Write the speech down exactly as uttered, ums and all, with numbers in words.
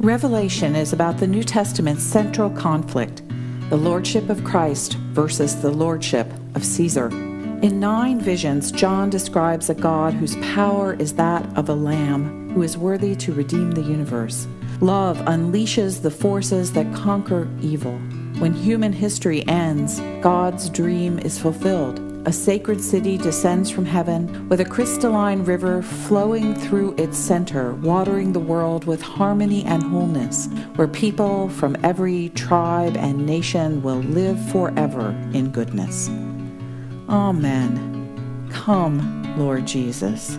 Revelation is about the New Testament's central conflict, the lordship of Christ versus the lordship of Caesar. In nine visions, John describes a God whose power is that of a lamb who is worthy to redeem the universe. Love unleashes the forces that conquer evil. When human history ends, God's dream is fulfilled. A sacred city descends from heaven with a crystalline river flowing through its center, watering the world with harmony and wholeness, where people from every tribe and nation will live forever in goodness. Amen. Come, Lord Jesus.